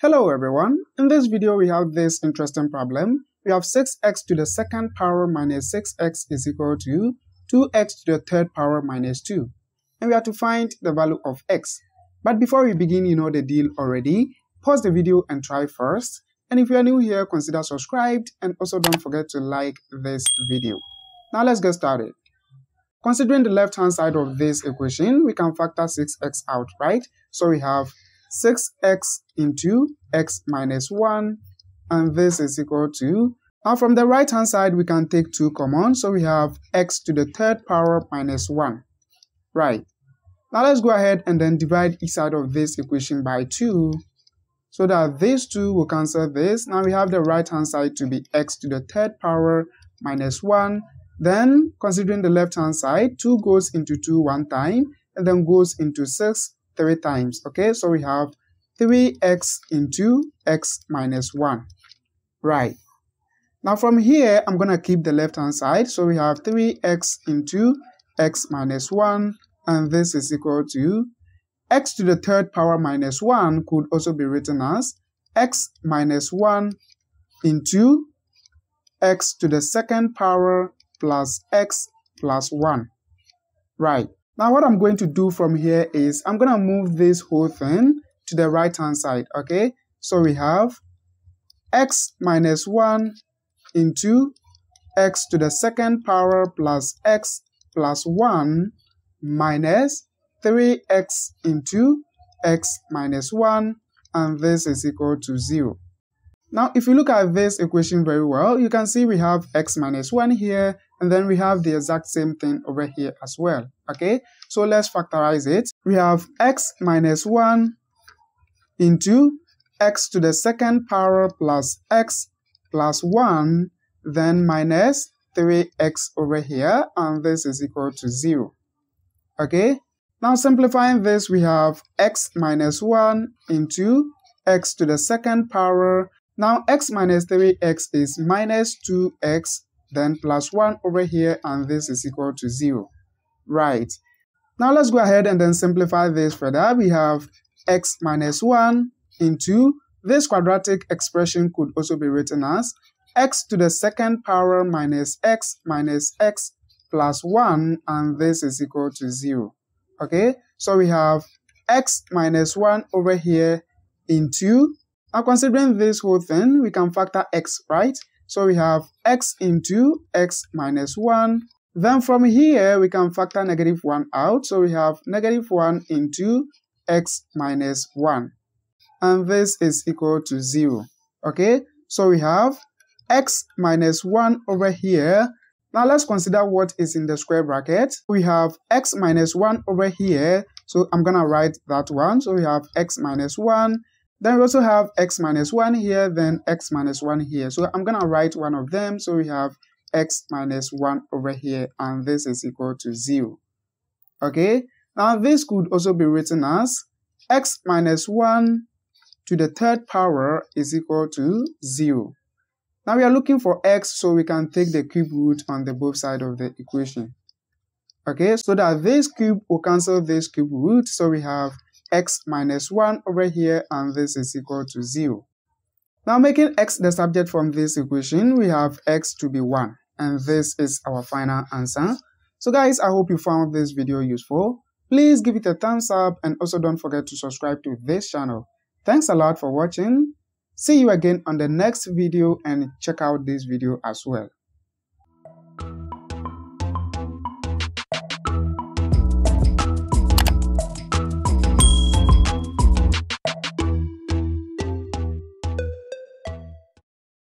Hello everyone, in this video we have this interesting problem. We have 6x to the second power minus 6x is equal to 2x to the third power minus 2. And we have to find the value of x. But before we begin, you know the deal already. Pause the video and try first. And if you are new here, consider subscribed and also don't forget to like this video. Now let's get started. Considering the left hand side of this equation, we can factor 6x out, right? So we have 6x into x minus 1, and this is equal to, now from the right hand side we can take 2 common, so we have x to the third power minus 1, right? Now let's go ahead and then divide each side of this equation by 2, so that these 2 will cancel this. Now we have the right hand side to be x to the third power minus 1, then considering the left hand side, 2 goes into 2 one time, and then goes into 6 3 times, okay? So we have 3x into x minus 1, right? Now from here, I'm going to keep the left-hand side, so we have 3x into x minus 1, and this is equal to x to the third power minus 1 could also be written as x minus 1 into x to the second power plus x plus 1, right? Now what I'm going to do from here is I'm going to move this whole thing to the right hand side, okay? So we have x minus 1 into x to the second power plus x plus 1 minus 3x into x minus 1, and this is equal to 0. Now if you look at this equation very well, you can see we have x minus 1 here, and then we have the exact same thing over here as well, okay? So let's factorize it. We have x minus 1 into x to the second power plus x plus 1, then minus 3x over here, and this is equal to 0, okay? Now simplifying this, we have x minus 1 into x to the second power. Now x minus 3x is minus 2x, then plus 1 over here, and this is equal to 0, right? Now let's go ahead and then simplify this further. We have x minus 1 into, this quadratic expression could also be written as x to the second power minus x plus 1, and this is equal to 0, okay? So we have x minus 1 over here into, now considering this whole thing, we can factor x, right? So we have x into x minus 1. Then from here, we can factor negative 1 out. So we have negative 1 into x minus 1. And this is equal to 0. Okay? So we have x minus 1 over here. Now let's consider what is in the square bracket. We have x minus 1 over here. So I'm going to write that one. So we have x minus 1. Then we also have x minus 1 here, then x minus 1 here. So I'm going to write one of them. So we have x minus 1 over here, and this is equal to 0. Okay? Now this could also be written as x minus 1 to the third power is equal to 0. Now we are looking for x, so we can take the cube root on the both sides of the equation. Okay? So that this cube will cancel this cube root. So we have x minus 1 over here, and this is equal to 0. Now making x the subject from this equation, we have x to be 1, and this is our final answer. So guys, I hope you found this video useful. Please give it a thumbs up and also don't forget to subscribe to this channel. Thanks a lot for watching. See you again on the next video, and check out this video as well.